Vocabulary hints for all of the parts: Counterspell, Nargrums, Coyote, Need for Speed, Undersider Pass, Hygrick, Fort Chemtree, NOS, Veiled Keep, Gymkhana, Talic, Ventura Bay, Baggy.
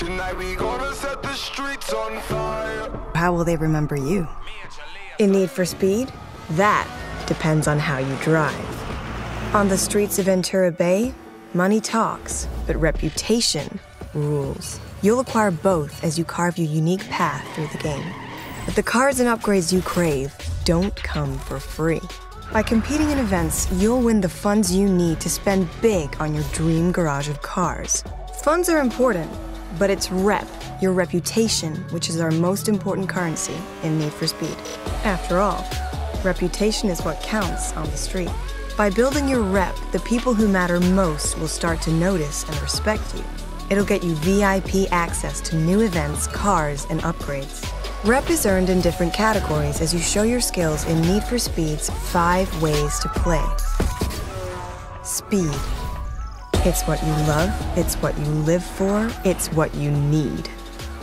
Tonight we gonna set the streets on fire. How will they remember you? In Need for Speed, that depends on how you drive. On the streets of Ventura Bay, money talks, but reputation rules. You'll acquire both as you carve your unique path through the game. But the cars and upgrades you crave don't come for free. By competing in events, you'll win the funds you need to spend big on your dream garage of cars. Funds are important, but it's rep, your reputation, which is our most important currency in Need for Speed. After all, reputation is what counts on the street. By building your rep, the people who matter most will start to notice and respect you. It'll get you VIP access to new events, cars, and upgrades. Rep is earned in different categories as you show your skills in Need for Speed's 5 ways to play. Speed. It's what you love, it's what you live for, it's what you need.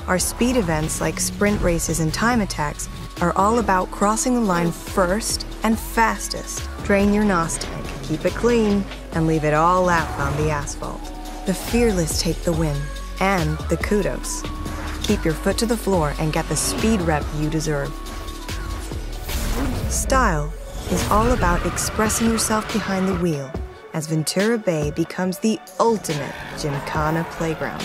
Our speed events like sprint races and time attacks are all about crossing the line first and fastest. Drain your NOS tank, keep it clean, and leave it all out on the asphalt. The fearless take the win and the kudos. Keep your foot to the floor and get the speed rep you deserve. Style is all about expressing yourself behind the wheel as Ventura Bay becomes the ultimate Gymkhana playground.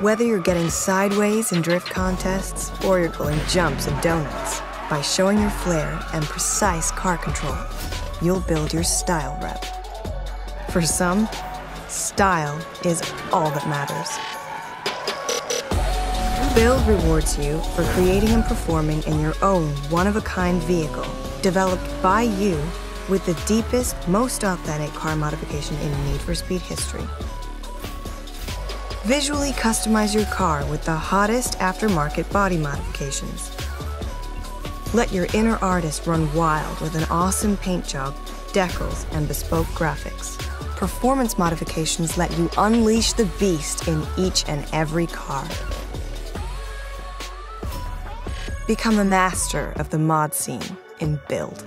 Whether you're getting sideways in drift contests or you're pulling jumps and donuts, by showing your flair and precise car control, you'll build your style rep. For some, style is all that matters. Build rewards you for creating and performing in your own one-of-a-kind vehicle, developed by you with the deepest, most authentic car modification in Need for Speed history. Visually customize your car with the hottest aftermarket body modifications. Let your inner artist run wild with an awesome paint job, decals, and bespoke graphics. Performance modifications let you unleash the beast in each and every car. Become a master of the mod scene in Build.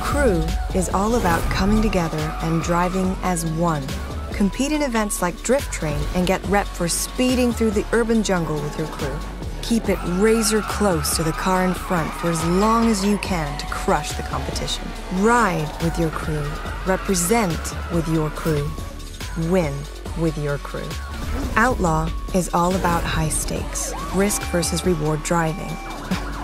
Crew is all about coming together and driving as one. Compete in events like Drift Train and get rep for speeding through the urban jungle with your crew. Keep it razor close to the car in front for as long as you can to crush the competition. Ride with your crew. Represent with your crew. Win with your crew. Outlaw is all about high stakes, risk versus reward driving,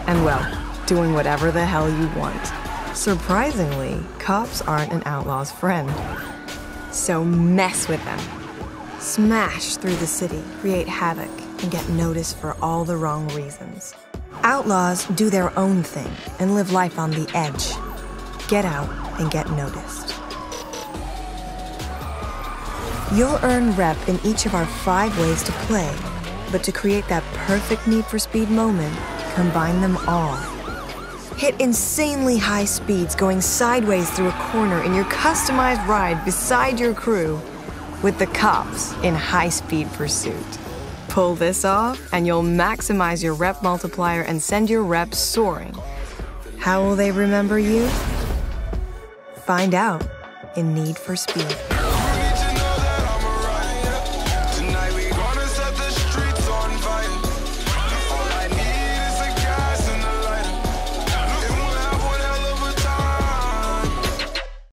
and well, doing whatever the hell you want. Surprisingly, cops aren't an outlaw's friend, so mess with them. Smash through the city, create havoc, and get noticed for all the wrong reasons. Outlaws do their own thing and live life on the edge. Get out and get noticed. You'll earn rep in each of our 5 ways to play, but to create that perfect Need for Speed moment, combine them all. Hit insanely high speeds going sideways through a corner in your customized ride beside your crew with the cops in high-speed pursuit. Pull this off and you'll maximize your rep multiplier and send your reps soaring. How will they remember you? Find out in Need for Speed.